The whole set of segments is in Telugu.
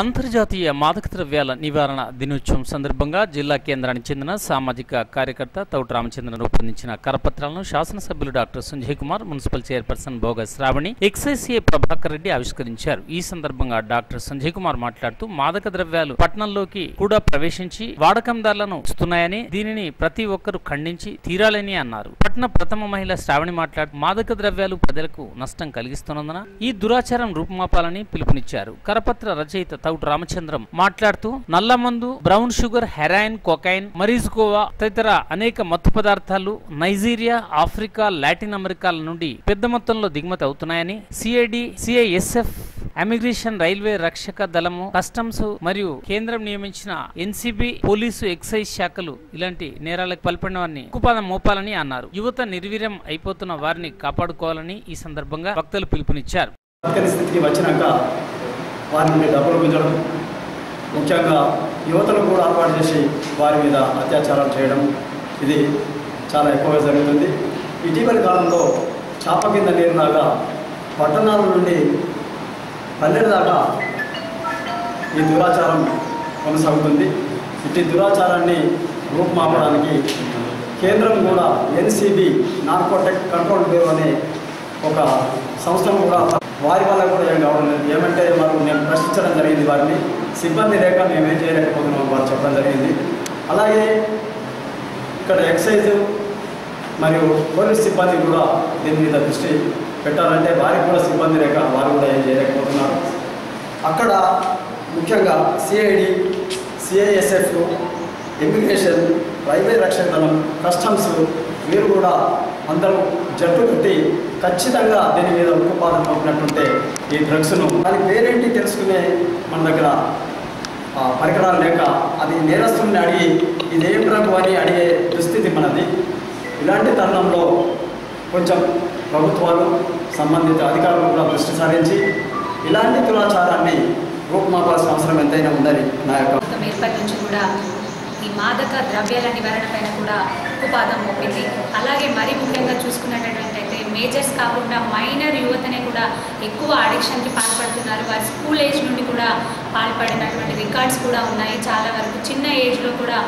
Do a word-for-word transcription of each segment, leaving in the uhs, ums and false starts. అంతర్జాతీయ మాదక ద్రవ్యాల నివారణ దినోత్సవం సందర్భంగా జిల్లా కేంద్రానికి చెందిన సామాజిక కార్యకర్త తౌట రామచంద్రన్ రూపొందించిన కరపత్రాలను శాసనసభ్యులు doctor Sanjeev Kumar, municipal chairperson Bhoga Sravani, ఎక్సైసీఏ Prabhakar Reddy ఆవిష్కరించారు. ఈ సందర్భంగా డాక్టర్ సంజీవ్ కుమార్ మాట్లాడుతూ మాదక ద్రవ్యాలు పట్టణంలోకి కూడా ప్రవేశించి వాడకందారులను ఇస్తున్నాయని దీనిని ప్రతి ఒక్కరూ ఖండించి తీరాలని అన్నారు. పట్టణ ప్రథమ మహిళ శ్రావణి మాట్లాడుతూ మాదక ద్రవ్యాలు ప్రజలకు నష్టం కలిగిస్తున్నందున ఈ దురాచారం రూపుమాపాలని పిలుపునిచ్చారు. కరపత్ర రచయిత తౌట రామచంద్రం మాట్లాడుతూ నల్ల మందు, బ్రౌన్ షుగర్, హెరాయిన్, కొకైన్, మరీజుకోవా తదితర అనేక మత్తు పదార్థాలు నైజీరియా, ఆఫ్రికా, లాటిన్ అమెరికాల నుండి పెద్ద మొత్తంలో దిగుమతి అవుతున్నాయని సిఐడి, సిఐఎస్ఎఫ్, ఇమిగ్రేషన్, రైల్వే రక్షక దళము, కస్టమ్స్ మరియు కేంద్రం నియమించిన ఎన్సీబీ, పోలీసు, ఎక్సైజ్ శాఖలు ఇలాంటి నేరాలకు పాల్పడిన వారిని ఉక్కుపాదం మోపాలని అన్నారు. యువత నిర్వీర్యం అయిపోతున్న వారిని కాపాడుకోవాలని ఈ సందర్భంగా వక్తలు పిలుపునిచ్చారు. వారి మీద ప్రలోభించడం, ముఖ్యంగా యువతను కూడా ఏర్పాటు చేసి వారి మీద అత్యాచారం చేయడం ఇది చాలా ఎక్కువగా జరుగుతుంది. ఇటీవలి కాలంలో చాప కింద నీరు లాగా పట్టణాల నుండి పల్లెల దాకా ఈ దురాచారం కొనసాగుతుంది. ఇటు దురాచారాన్ని రూపుమాపడానికి కేంద్రం కూడా ఎన్సీబీ, నార్కోటిక్ కంట్రోల్ బ్యూరో అనే ఒక సంస్థను కూడా వారి వల్ల కూడా ఏం కావడం లేదు. ఏమంటే మాకు మేము ప్రశ్నించడం జరిగింది, వారిని సిబ్బంది లేక మేమేం చేయలేకపోతున్నాం వారు చెప్పడం జరిగింది. అలాగే ఇక్కడ ఎక్సైజ్ మరియు పోలీస్ సిబ్బంది కూడా దీని మీద దృష్టి పెట్టాలంటే వారికి కూడా సిబ్బంది లేక వారు కూడా ఏం చేయలేకపోతున్నారు. అక్కడ ముఖ్యంగా సిఐడి, సిఐఎస్ఎఫ్, ఇమిగ్రేషన్, రైల్వే రక్షణ దళం, కస్టమ్స్ వీరు కూడా అందరూ జట్టు పెట్టి ఖచ్చితంగా దీని మీద ఉక్కుపాదం పంపినట్టుంటే ఈ డ్రగ్స్ను దాని పేరేంటి తెలుసుకునే మన దగ్గర పరికరాలు లేక అది నేరస్తుని అడిగి ఇదేం డ్రగ్ అని అడిగే దుస్థితి మనది. ఇలాంటి తరుణంలో కొంచెం ప్రభుత్వాలు, సంబంధిత అధికారులు కూడా దృష్టి సారించి ఇలాంటి దురాచారాన్ని రూపుమాపాల్సిన అవసరం ఎంతైనా ఉందని నా యొక్క ఏర్పాటు నుంచి కూడా ఈ మాదక ద్రవ్యాల నివారణ పైన కూడా ఉక్కుపాదం మోపింది. అలాగే మరీ ముఖ్యంగా చూసుకున్నట్టయితే మేజర్స్ కాకుండా మైనర్ యువతనే కూడా ఎక్కువ అడిక్షన్కి పాల్పడుతున్నారు. వారి స్కూల్ ఏజ్ నుండి కూడా పాల్పడినటువంటి రికార్డ్స్ కూడా ఉన్నాయి. చాలా వరకు చిన్న ఏజ్లో కూడా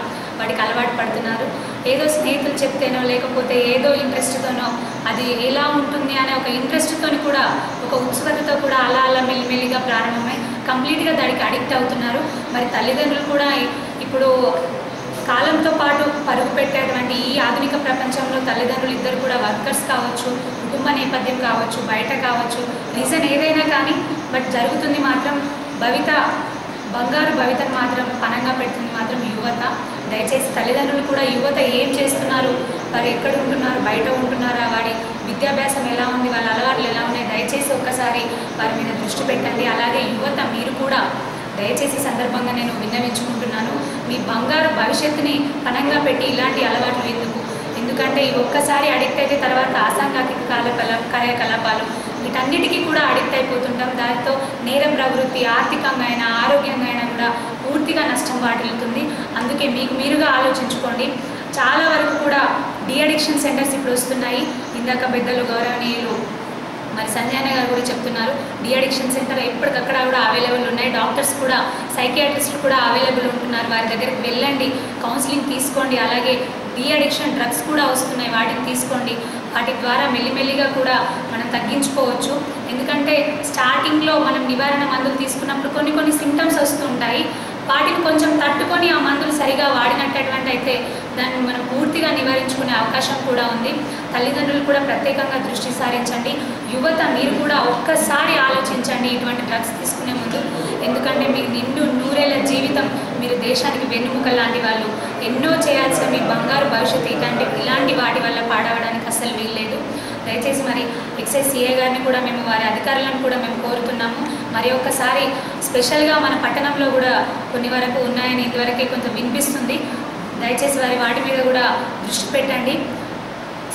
వాటికి అలవాటు పడుతున్నారు. ఏదో స్నేహితులు చెప్తేనో లేకపోతే ఏదో ఇంట్రెస్ట్తోనో అది ఎలా ఉంటుంది అనే ఒక ఇంట్రెస్ట్తో కూడా ఒక ఉత్సుకతతో కూడా అలా అలా మెల్లిమెల్లిగా ప్రారంభమై కంప్లీట్గా దానికి అడిక్ట్ అవుతున్నారు. మరి తల్లిదండ్రులు కూడా ఇప్పుడు కాలంతో పాటు పరుగు పెట్టేటువంటి ఈ ఆధునిక ప్రపంచంలో తల్లిదండ్రులు ఇద్దరు కూడా వర్కర్స్ కావచ్చు, కుటుంబ నేపథ్యం కావచ్చు, బయట కావచ్చు, రీజన్ ఏదైనా కానీ బట్ జరుగుతుంది మాత్రం భవిత బంగారు భవితను మాత్రం పనంగా పెడుతుంది మాత్రం యువత. దయచేసి తల్లిదండ్రులు కూడా యువత ఏం చేస్తున్నారు, వారు ఎక్కడ ఉంటున్నారు, బయట ఉంటున్నారా, వారి విద్యాభ్యాసం ఎలా ఉంది, వాళ్ళ అలవాట్లు ఎలా ఉన్నాయి, దయచేసి ఒక్కసారి వారి మీద దృష్టి పెట్టండి. అలాగే యువత మీరు కూడా దయచేసి సందర్భంగా నేను విన్నవించుకుంటున్నాను, మీ బంగారు భవిష్యత్తుని పణంగా పెట్టి ఇలాంటి అలవాట్లు ఎందుకు? ఎందుకంటే ఈ ఒక్కసారి అడిక్ట్ అయితే తర్వాత అసాంఘిక కార్యకలా కార్యకలాపాలు వీటన్నిటికీ కూడా అడిక్ట్ అయిపోతుంటాం. దానితో నేర ప్రవృత్తి ఆర్థికంగా అయినా ఆరోగ్యంగా అయినా కూడా పూర్తిగా నష్టం వాటిల్లుతుంది. అందుకే మీకు మీరుగా ఆలోచించుకోండి. చాలా వరకు కూడా డి అడిక్షన్ సెంటర్స్ ఇప్పుడు వస్తున్నాయి. ఇందాక పెద్దలు గౌరవనీయులు మరి సంజయ్ గారు కూడా చెప్తున్నారు, డి అడిక్షన్ సెంటర్ ఎప్పటికక్కడ కూడా అవైలబుల్ ఉన్నాయి. డాక్టర్స్ కూడా, సైకియాట్రిస్టులు కూడా అవైలబుల్ ఉంటున్నారు. వారి దగ్గరికి వెళ్ళండి, కౌన్సిలింగ్ తీసుకోండి. అలాగే డి అడిక్షన్ డ్రగ్స్ కూడా వస్తున్నాయి, వాటిని తీసుకోండి. వాటి ద్వారా మెల్లిమెల్లిగా కూడా మనం తగ్గించుకోవచ్చు. ఎందుకంటే స్టార్టింగ్లో మనం నివారణ మందులు తీసుకున్నప్పుడు కొన్ని కొన్ని సింటమ్స్ వస్తూ ఉంటాయి. వాటిని కొంచెం తట్టుకొని ఆ మందులు సరిగా వాడినట్టటువంటి అయితే దాన్ని మనం పూర్తిగా నివారించుకునే అవకాశం కూడా ఉంది. తల్లిదండ్రులు కూడా ప్రత్యేకంగా దృష్టి సారించండి. యువత మీరు కూడా ఒక్కసారి ఆలోచించండి ఇటువంటి డ్రగ్స్ తీసుకునే ముందు. ఎందుకంటే మీకు నిండు నూరేళ్ల జీవితం, మీరు దేశానికి వెన్నుముక లాంటి వాళ్ళు, ఎన్నో చేయాల్సిన మీ బంగారు భవిష్యత్తు ఇలాంటి ఇలాంటి వాటి వల్ల పాడవడానికి అస్సలు వీల్లేదు. దయచేసి మరి ఎక్సైసీఏ గారిని కూడా మేము, వారి అధికారులను కూడా మేము కోరుతున్నాము. మరి ఒక్కసారి స్పెషల్గా మన పట్టణంలో కూడా కొన్ని వరకు ఉన్నాయని ఇదివరకే కొంత వినిపిస్తుంది. దయచేసి వారి వాటి మీద కూడా దృష్టి పెట్టండి.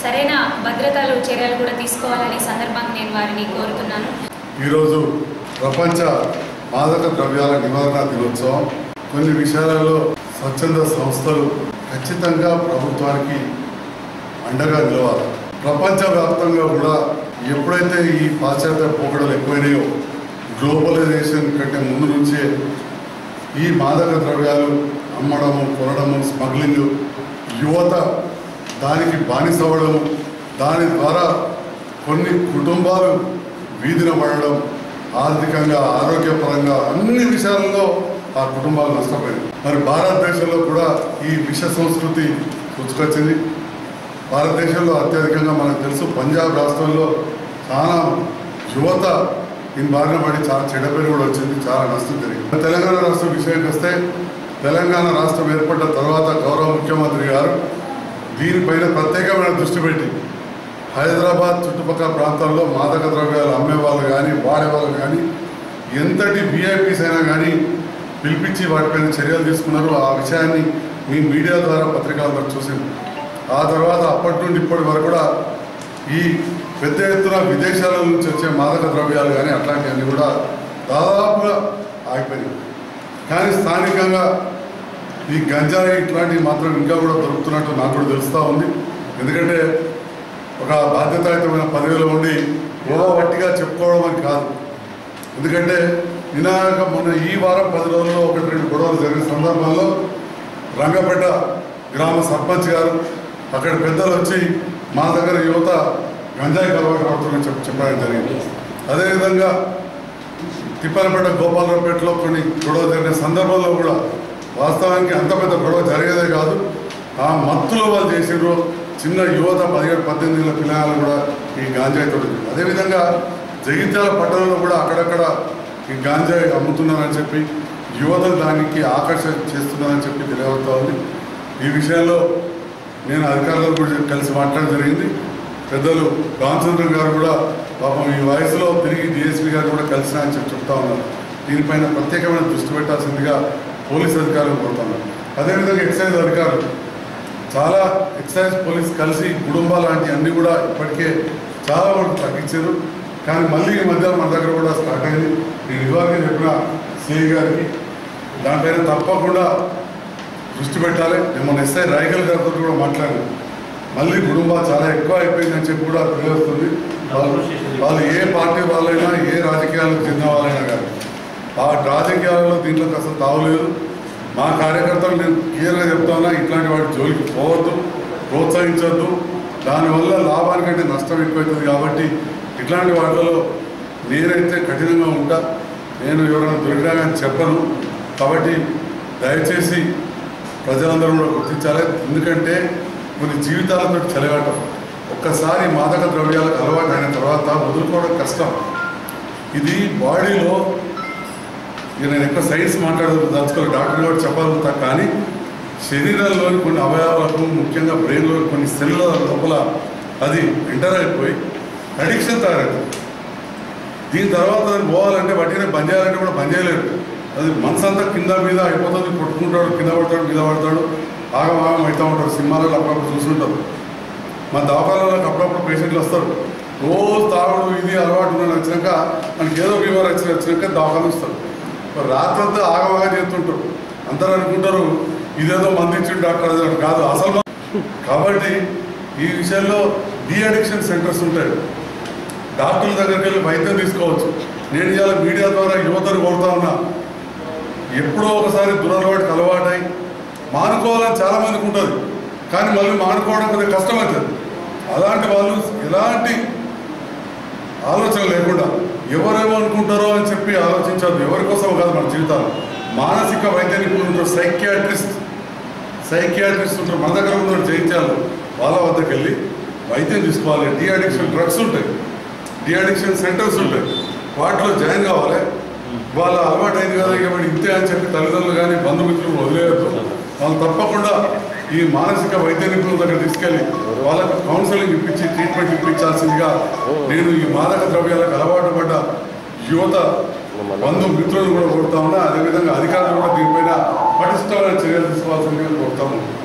సరైన భద్రతలు చర్యలు కూడా తీసుకోవాలని సందర్భంగా నేను వారిని కోరుతున్నాను. ఈరోజు ప్రపంచ మాదక ద్రవ్యాల నివారణ దినోత్సవం. కొన్ని విషయాలలో స్వచ్ఛంద సంస్థలు ఖచ్చితంగా ప్రభుత్వానికి అండగా నిలవాలి. ప్రపంచవ్యాప్తంగా కూడా ఎప్పుడైతే ఈ పాశ్చాత్య పోకడలు ఎక్కువైనాయో గ్లోబలైజేషన్ కంటే ముందు నుంచే ఈ మాదక ద్రవ్యాలు అమ్మడము, కొనడము, స్మగ్లింగ్, యువత దానికి బానిసవడం, దాని ద్వారా కొన్ని కుటుంబాలు వీధిన పడడం, ఆర్థికంగా ఆరోగ్యపరంగా అన్ని విషయాల్లో ఆ కుటుంబాలు నష్టపోయింది. మరి భారతదేశంలో కూడా ఈ విష సంస్కృతి పుచ్చుకొచ్చింది. భారతదేశంలో అత్యధికంగా మనకు తెలుసు పంజాబ్ రాష్ట్రంలో చాలా యువత దీని బారిన పడి చాలా చెడపేరు కూడా వచ్చింది, చాలా నష్టం జరిగింది. తెలంగాణ రాష్ట్రం విషయానికి వస్తే తెలంగాణ రాష్ట్రం ఏర్పడిన తర్వాత గౌరవ ముఖ్యమంత్రి గారు దీనిపైన ప్రత్యేకమైన దృష్టి పెట్టి హైదరాబాద్ చుట్టుపక్కల ప్రాంతాల్లో మాదక ద్రవ్యాలు అమ్మేవాళ్ళు కానీ వాడేవాళ్ళు కానీ ఎంతటి వీఐపీస్ అయినా కానీ పిలిపించి వాటిపైన చర్యలు తీసుకున్నారు. ఆ విషయాన్ని మీ మీడియా ద్వారా పత్రికల ద్వారా చూసింది. ఆ తర్వాత అప్పటి నుండి ఇప్పటి వరకు కూడా ఈ పెద్ద ఎత్తున విదేశాల నుంచి వచ్చే మాదక ద్రవ్యాలు కానీ అట్లాంటివన్నీ కూడా దాదాపుగా ఆగిపోయినాయి. కానీ స్థానికంగా ఈ గంజాయి ఇట్లాంటివి మాత్రం ఇంకా కూడా దొరుకుతున్నట్టు నాకు కూడా తెలుస్తూ ఉంది. ఎందుకంటే ఒక బాధ్యతాయుతమైన పదవిలో ఉండి గోవా వట్టిగా చెప్పుకోవడం అని కాదు. ఎందుకంటే నినాక మొన్న ఈ వారం పది రోజుల్లో ఒకటి రెండు గొడవలు జరిగిన సందర్భంలో రంగపేట గ్రామ సర్పంచ్ గారు అక్కడ పెద్దలు వచ్చి మా దగ్గర యువత గంజాయి కలవకూడదని చెప్పి చెప్పడం జరిగింది. అదేవిధంగా తిప్పలపేట గోపాలరావుపేటలో కొన్ని గొడవ జరిగిన సందర్భంలో కూడా వాస్తవానికి అంత పెద్ద గొడవ జరిగేదే కాదు, ఆ మత్తులో వాళ్ళు చేసిరు చిన్న యువత పదిహేడు పద్దెనిమిది ఏళ్ళ పిల్లలు కూడా ఈ గాంజాయి తోటి. అదేవిధంగా జగిత్యాల పట్టణంలో కూడా అక్కడక్కడ ఈ గాంజాయి అమ్ముతున్నారని చెప్పి యువత దానికి ఆకర్షణ చేస్తున్నారని చెప్పి తెలియవుతూ ఉంది. ఈ విషయంలో నేను అధికారులు కూడా కలిసి మాట్లాడడం జరిగింది. పెద్దలు రామచంద్రన్ గారు కూడా పాపం ఈ వయసులో తిరిగి డిఎస్పీ గారు కూడా కలిసినా అని చెప్పి చెప్తా ఉన్నారు. దీనిపైన ప్రత్యేకమైన దృష్టి పెట్టాల్సిందిగా పోలీస్ అధికారులు కోరుతున్నారు. అదేవిధంగా ఎక్సైజ్ అధికారులు చాలా ఎక్సైజ్ పోలీస్ కలిసి కుటుంబాలు లాంటి అన్నీ కూడా ఇప్పటికే చాలా వరకు తగ్గించారు. కానీ మళ్ళీ ఈ మధ్య మన దగ్గర కూడా స్టార్ట్ అయింది. నేను ఇవాళ చెప్పిన సిఐ గారికి దానిపైన తప్పకుండా దృష్టి పెట్టాలి. నేను మన ఎస్ఐ రాయకల్ గారితో కూడా మాట్లాడాను. మళ్ళీ కుటుంబాలు చాలా ఎక్కువ అయిపోయిందని చెప్పి కూడా తెలియస్తుంది. వాళ్ళు వాళ్ళు ఏ పార్టీ వాళ్ళైనా ఏ రాజకీయాలకు చెందిన వాళ్ళైనా కానీ ఆ రాజకీయాలలో దీంట్లోకి అసలు తావలేదు. మా కార్యకర్తలు నేను క్లియర్గా చెప్తాను, ఇట్లాంటి వాటి జోలికి పోవద్దు, ప్రోత్సహించద్దు. దానివల్ల లాభానికంటే నష్టం ఎక్కువవుతుంది. కాబట్టి ఇట్లాంటి వాటిలో నేనైతే కఠినంగా ఉంటా, నేను ఎవరైనా దొరికినా కానీ చెప్పను. కాబట్టి దయచేసి ప్రజలందరూ కూడా గుర్తించాలి. ఎందుకంటే కొన్ని జీవితాలతో చెలగటం, ఒక్కసారి మాదక ద్రవ్యాలకు అలవాటు అయిన తర్వాత వదులుకోవడం కష్టం. ఇది బాడీలో, ఇక నేను ఎక్కువ సైన్స్ మాట్లాడుతూ దాచుకోవాలి, డాక్టర్ కూడా చెప్పాలంతా, కానీ శరీరంలోని కొన్ని అవయవాలకు ముఖ్యంగా బ్రెయిన్లో కొన్ని సెల్ల లోపల అది ఎంటర్ అయిపోయి అడిక్షన్ తయారవుతుంది. దీని తర్వాత పోవాలంటే వాటిని బంద్ చేయాలంటే కూడా బంద్ చేయలేదు. అది మనసు అంతా కింద మీద అయిపోతుంది, కొట్టుకుంటాడు, కింద పడతాడు, మీద పడతాడు, ఆగమాగం అవుతూ ఉంటారు. సినిమాలలో అప్పుడప్పుడు చూస్తుంటారు. మా దవాఖానాలకు అప్పుడప్పుడు పేషెంట్లు వస్తారు, రోజు తాగుడు ఇది అలవాటు ఉండడం వచ్చినాక మనకి ఏదో ఫీవర్ వచ్చిన వచ్చినాక దవాఖాన వస్తారు. రాత్రంతా ఆగమాగా చేస్తుంటారు. అందరూ అనుకుంటారు ఇదేదో మందించిన డాక్టర్ అది కాదు అసలు. కాబట్టి ఈ విషయంలో డీ అడిక్షన్ సెంటర్స్ ఉంటాయి, డాక్టర్ల దగ్గరికి వెళ్ళి వైద్యం తీసుకోవచ్చు. నేను ఇవాళ మీడియా ద్వారా యువతను కోరుతా ఉన్నా, ఎప్పుడో ఒకసారి దురలవాటుకి అలవాటై మానుకోవాలని చాలామందికి ఉంటుంది, కానీ మళ్ళీ మానుకోవడం కొంచెం కష్టం అవుతుంది. అలాంటి వాళ్ళు ఎలాంటి ఆలోచన లేకుండా ఎవరేమో అనుకుంటారో అని చెప్పి ఆలోచించద్దు. ఎవరికోసం కాదు మన జీవితాలు, మానసిక వైద్య నిపుణులు, సైకియాట్రిస్ట్ సైకియాట్రిస్ట్ ఉంటారు మన దగ్గర ఉన్న జయించాలి. వాళ్ళ వద్దకు వెళ్ళి వైద్యం తీసుకోవాలి. డీ అడిక్షన్ డ్రగ్స్ ఉంటాయి, డీ అడిక్షన్ సెంటర్స్ ఉంటాయి, వాటిలో జాయిన్ కావాలి. వాళ్ళ అలవాటు అయింది కదా కాబట్టి ఇంతే అని చెప్పి తల్లిదండ్రులు కానీ బంధుమిత్రులు వదిలేయద్దు. వాళ్ళు తప్పకుండా ఈ మానసిక వైద్య నిపుణుల దగ్గర తీసుకెళ్ళి వాళ్ళకు కౌన్సిలింగ్ ఇప్పించి ట్రీట్మెంట్ ఇప్పించాల్సిందిగా నేను ఈ మాదక ద్రవ్యాలకు అలవాటు పడ్డ యువత బంధు మిత్రులను కూడా కోరుతా ఉన్నా. అదేవిధంగా అధికారులు కూడా దీనిపైన పటిష్టమైన చర్యలు తీసుకోవాల్సిందిగా కోరుతా ఉన్నాను.